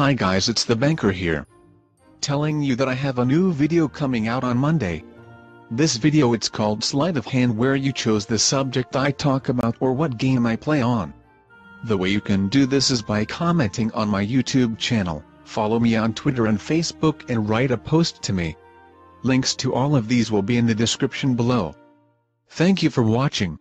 Hi guys, it's the banker here, telling you that I have a new video coming out on Monday. This video, it's called Sleight of Hand, where you choose the subject I talk about or what game I play on. The way you can do this is by commenting on my YouTube channel, follow me on Twitter and Facebook, and write a post to me. Links to all of these will be in the description below. Thank you for watching.